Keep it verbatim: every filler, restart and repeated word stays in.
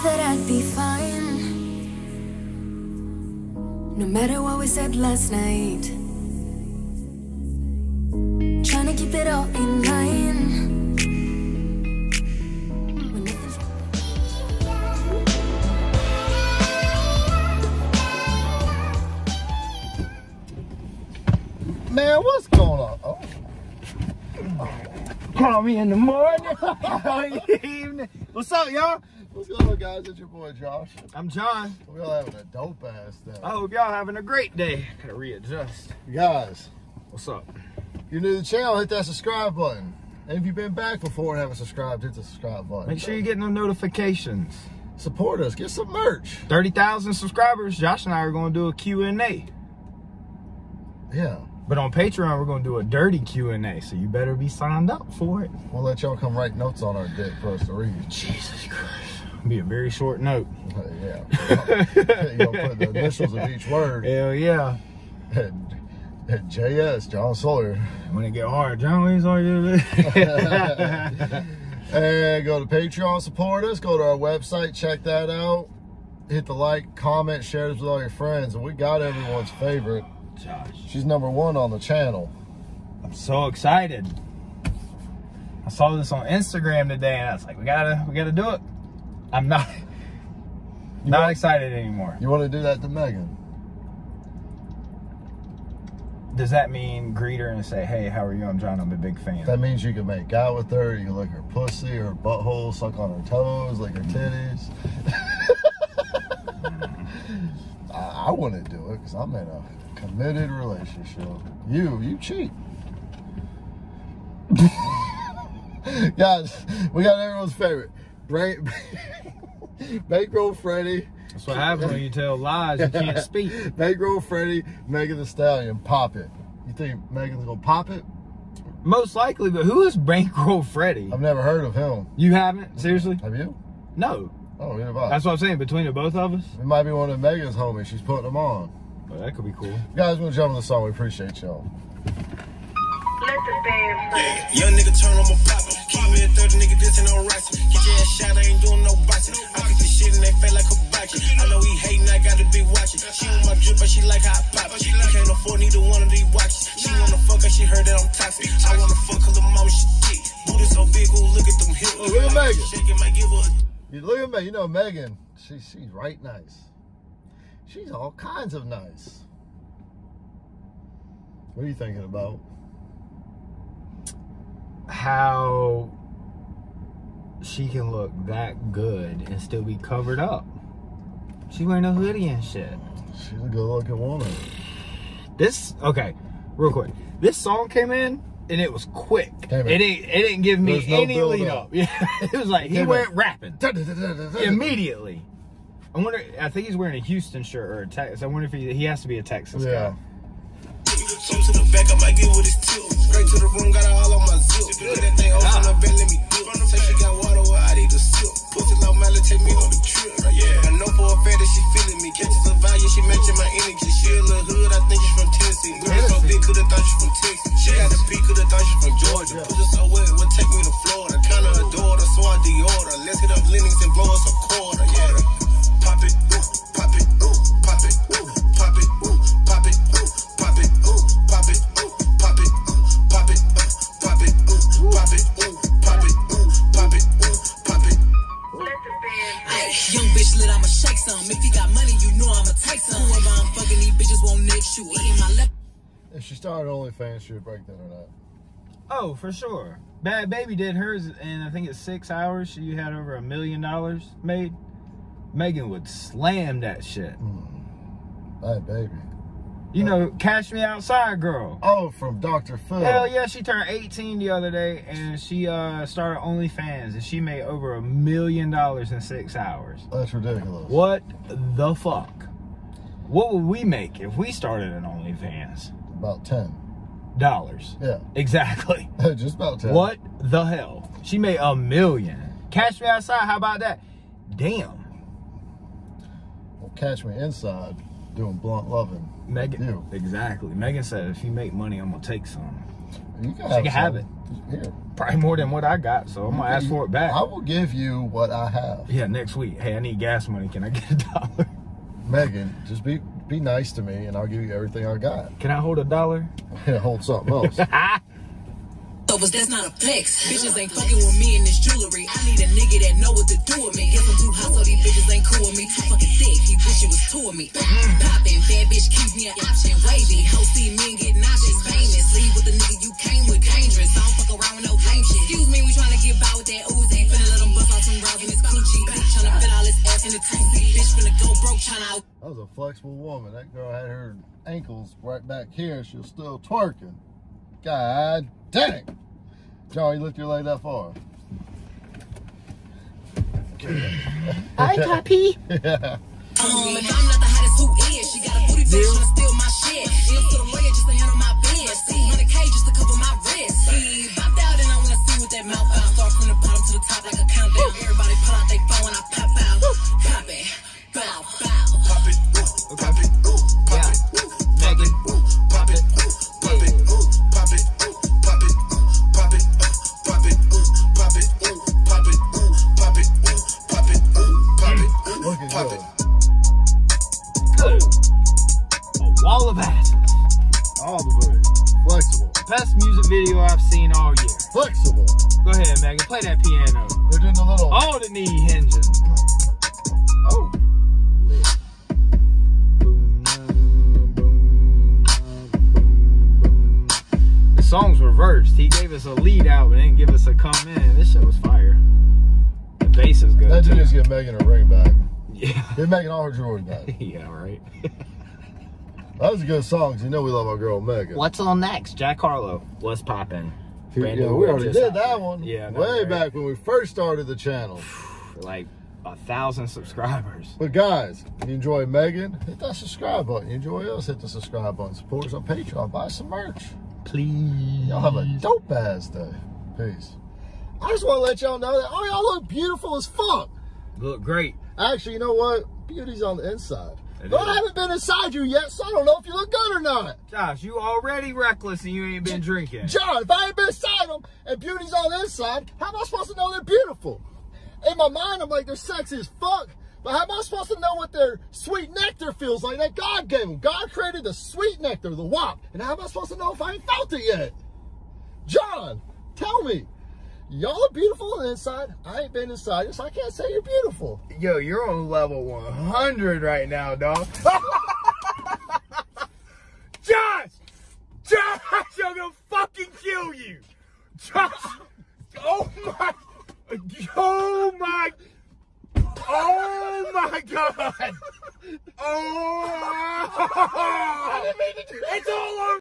said that I'd be fine, no matter what we said last night. Trying to keep it all in line. Man, what's going on? Oh. Oh. Call me in the morning, in the evening. What's up, y'all? What's going on, guys? It's your boy Josh. I'm John. We're all having a dope ass day. I hope y'all having a great day. Gotta readjust. Guys, what's up? If you're new to the channel, hit that subscribe button. And if you've been back before and haven't subscribed, hit the subscribe button. Make sure you're getting them notifications. Support us. Get some merch. thirty thousand subscribers. Josh and I are going to do a Q and A. Yeah. But on Patreon, we're going to do a dirty Q and A, so you better be signed up for it. We'll let y'all come write notes on our dick for us to read. Jesus Christ. It'll be a very short note. Uh, yeah. You'll put the initials of each word. Hell yeah. And, and J S, John Sawyer. When it get hard, John, what are you talking about? And go to Patreon, support us. Go to our website, check that out. Hit the like, comment, share this with all your friends. And we got everyone's favorite. Josh. She's number one on the channel. I'm so excited. I saw this on Instagram today and I was like, we gotta we gotta do it. I'm not you not want, excited anymore. You want to do that to Megan? Does that mean greet her and say, hey, how are you? I'm John, I'm a big fan. That means you can make out with her, you can lick her pussy, her butthole, suck on her toes, lick her titties. Mm-hmm. I, I wouldn't do it because I'm in a committed relationship. You, you cheat. Guys, we got everyone's favorite. Brain, Bankroll Freddie. That's what happens when you tell lies. You can't speak. Bankroll Freddie, Megan Thee Stallion, Pop It. You think Megan's gonna pop it? Most likely, but who is Bankroll Freddie? I've never heard of him. You haven't? Seriously? Have you? No. Oh, yeah, that's what I'm saying. Between the both of us, it might be one of Megan's homies. She's putting them on. Well, that could be cool. Guys, we'll jump on the song. We appreciate y'all. Let the band play. Young nigga turn on my pop. Keep me a thirty nigga dissing on rice. Get your ass shot, I ain't doing no boxing. I pick this shit and they feel like a boxing. I know he hating, I gotta be watching. She on my drip, but she like how I pop. She can't afford neither one of these watches. She wanna fuck her, she heard that I'm toxic. I wanna fuck her, the mama, she thick. Booty so big, ooh, look at them hips. Look at Megan. Shaking, might give her a... Look at Megan. You know Megan, she, she's right nice. She's all kinds of nice. What are you thinking about? How she can look that good and still be covered up. She wearing no hoodie and shit. She's a good looking woman. This, okay, real quick. This song came in and it was quick. It didn't, it didn't give me no any lead up. up. It was like, he went rapping immediately. I wonder, I think he's wearing a Houston shirt or a Texas. I wonder if he, he has to be a Texas yeah. guy. If she started OnlyFans, she would break that or not. Oh, for sure. Bad Baby did hers in, I think it's six hours. She had over a million dollars made. Megan would slam that shit. Mm. Bad Baby. You Bad. know, Catch Me Outside Girl. Oh, from Doctor Phil. Hell yeah, she turned eighteen the other day, and she uh, started OnlyFans, and she made over a million dollars in six hours. That's ridiculous. What the fuck? What would we make if we started an OnlyFans? About ten dollars. Yeah. Exactly. Just about ten. What the hell? She made a million. Catch Me Outside. How about that? Damn. Well, catch me inside doing blunt loving. Megan. You. Exactly. Megan said, if you make money, I'm gonna take some. You can she have can some. have it. Here. probably more than what I got, so I'm gonna ask for it back. I will give you what I have. Yeah, next week. Hey, I need gas money. Can I get a dollar? Megan, just be be nice to me, and I'll give you everything I got. Can I hold a dollar? Yeah, hold something else. That's not a flex. Bitches ain't fucking with me in this jewelry. I need a nigga that know what to do with me. Guess I'm too hot, so these bitches ain't cool with me. Too fucking thick, he wish it was two of me. Poppin', bad bitch, keep me an option. Wavy, ho, see men getting options. Famous, leave with the nigga you came with. Dangerous, I don't fuck around with no lame shit. Excuse me, we tryna get by with that Uzi. Finna let them bust out some rounds in this coochie. Bitch, tryna fit all his ass in the taxi. Bitch, finna go broke, tryna out. That was a flexible woman. That girl had her ankles right back here. She was still twerking. God dang it. John, you lift your leg that far. I copy. Yeah. Um, if I'm not the hottest, who is? She got a booty bitch trying to steal my shit. She to the lawyer just to handle my bed. one hundred K just to cover my wrist. See, popped out and I want to see what that mouth out. Start from the bottom to the top like a countdown. Everybody pull out their phone and I pop out. Pop it. Bow, bow. Pop it. Pop it. Pop it. Pop it. Pop it. Pop it. Pop it. Pop it. Good. A wall of ass. All the way. Flexible. Best music video I've seen all year. Flexible. Go ahead, Megan. Play that piano. They're doing a little. All the knee hinges. Oh. The song's reversed. He gave us a lead out and didn't give us a come in. This shit was fire. The bass is good. That dude just get Megan a ring back. Yeah. They're making all her jewelry back. Yeah, right. That was a good song, because you know we love our girl Megan. What's on next? Jack Harlow. What's poppin'? Brand yeah, we already did that one. Yeah, no, way right. back when we first started the channel. Like a thousand subscribers. But guys, if you enjoy Megan, hit that subscribe button. You enjoy us, hit the subscribe button. Support us on Patreon. Buy some merch. Please. Y'all have a dope ass day. Peace. I just want to let y'all know that oh, y'all look beautiful as fuck. Look great. Actually, you know what? Beauty's on the inside. It but is. I haven't been inside you yet, so I don't know if you look good or not. Josh, you already reckless and you ain't been drinking. John, if I ain't been inside them and beauty's on the inside, how am I supposed to know they're beautiful? In my mind, I'm like, they're sexy as fuck. But how am I supposed to know what their sweet nectar feels like that God gave them? God created the sweet nectar, the W A P. And how am I supposed to know if I ain't felt it yet? John, tell me. Y'all are beautiful on the inside. I ain't been inside, so I can't say you're beautiful. Yo, you're on level one hundred right now, dog. Josh! Josh, I'm gonna fucking kill you! Josh! Oh my... Oh my... Oh my God! Oh! I didn't mean to do that. It's all over!